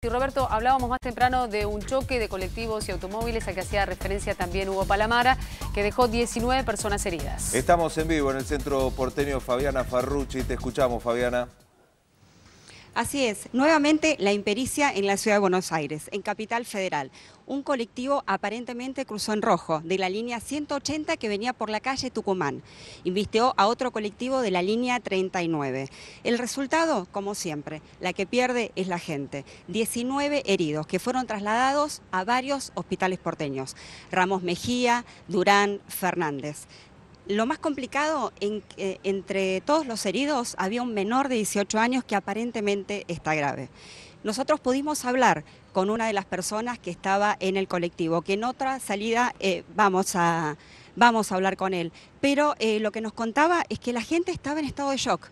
Y Roberto, hablábamos más temprano de un choque de colectivos y automóviles al que hacía referencia también Hugo Palamara, que dejó 19 personas heridas. Estamos en vivo en el centro porteño Fabiana Farrucci. Te escuchamos, Fabiana. Así es, nuevamente la impericia en la ciudad de Buenos Aires, en Capital Federal. Un colectivo aparentemente cruzó en rojo de la línea 180 que venía por la calle Tucumán. Embistió a otro colectivo de la línea 39. El resultado, como siempre, la que pierde es la gente. 19 heridos que fueron trasladados a varios hospitales porteños. Ramos Mejía, Durán, Fernández. Lo más complicado, entre todos los heridos había un menor de 18 años que aparentemente está grave. Nosotros pudimos hablar con una de las personas que estaba en el colectivo, que en otra salida vamos a hablar con él. Pero lo que nos contaba es que la gente estaba en estado de shock,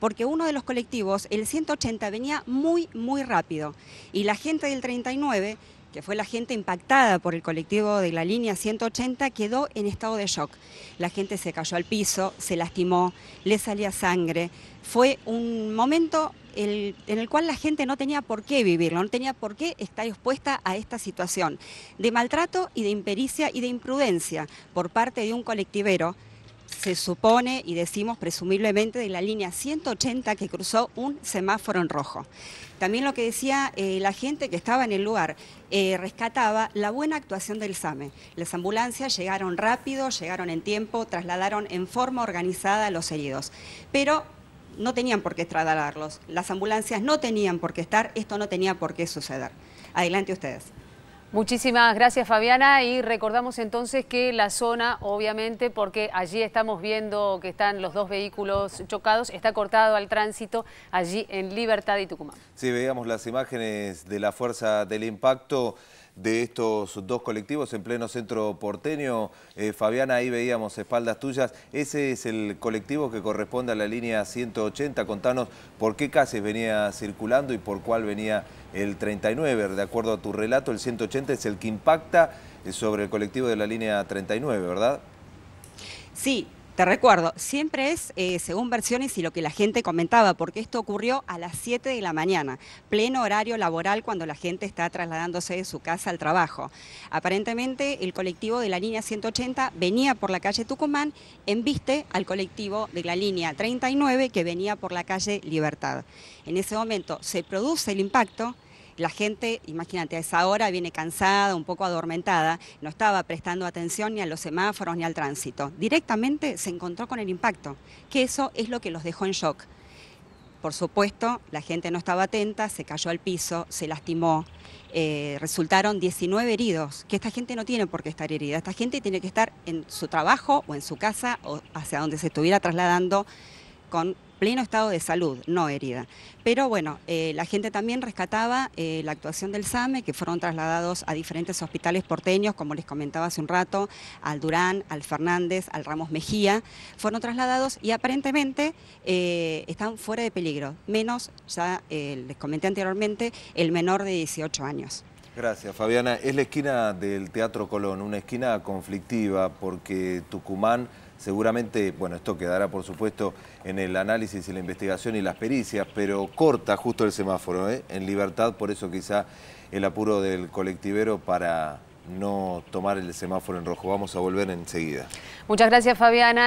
porque uno de los colectivos, el 180, venía muy rápido y la gente del 39... que fue la gente impactada por el colectivo de la línea 180, quedó en estado de shock. La gente se cayó al piso, se lastimó, le salía sangre. Fue un momento en el cual la gente no tenía por qué vivirlo, no tenía por qué estar expuesta a esta situación de maltrato y de impericia y de imprudencia por parte de un colectivero, se supone y decimos presumiblemente de la línea 180 que cruzó un semáforo en rojo. También lo que decía la gente que estaba en el lugar, rescataba la buena actuación del SAME. Las ambulancias llegaron rápido, llegaron en tiempo, trasladaron en forma organizada a los heridos. Pero no tenían por qué trasladarlos, las ambulancias no tenían por qué estar, esto no tenía por qué suceder. Adelante ustedes. Muchísimas gracias, Fabiana, y recordamos entonces que la zona, obviamente, porque allí estamos viendo que están los dos vehículos chocados, está cortado al tránsito allí en Libertad y Tucumán. Sí, veíamos las imágenes de la fuerza del impacto de estos dos colectivos en pleno centro porteño. Fabiana, ahí veíamos espaldas tuyas. Ese es el colectivo que corresponde a la línea 180. Contanos por qué calles venía circulando y por cuál venía el 39. De acuerdo a tu relato, el 180 es el que impacta sobre el colectivo de la línea 39, ¿verdad? Sí. Te recuerdo, siempre es según versiones y lo que la gente comentaba, porque esto ocurrió a las 7 de la mañana, pleno horario laboral cuando la gente está trasladándose de su casa al trabajo. Aparentemente el colectivo de la línea 180 venía por la calle Tucumán, embiste al colectivo de la línea 39 que venía por la calle Libertad. En ese momento se produce el impacto. La gente, imagínate, a esa hora viene cansada, un poco adormentada, no estaba prestando atención ni a los semáforos ni al tránsito. Directamente se encontró con el impacto, que eso es lo que los dejó en shock. Por supuesto, la gente no estaba atenta, se cayó al piso, se lastimó. Resultaron 19 heridos, que esta gente no tiene por qué estar herida. Esta gente tiene que estar en su trabajo o en su casa o hacia donde se estuviera trasladando con pleno estado de salud, no herida. Pero bueno, la gente también rescataba la actuación del SAME, que fueron trasladados a diferentes hospitales porteños, como les comentaba hace un rato, al Durán, al Fernández, al Ramos Mejía, fueron trasladados y aparentemente están fuera de peligro, menos, ya les comenté anteriormente, el menor de 18 años. Gracias, Fabiana. Es la esquina del Teatro Colón, una esquina conflictiva porque Tucumán seguramente, bueno, esto quedará por supuesto en el análisis y la investigación y las pericias, pero corta justo el semáforo, en Libertad, por eso quizá el apuro del colectivero para no tomar el semáforo en rojo. Vamos a volver enseguida. Muchas gracias, Fabiana.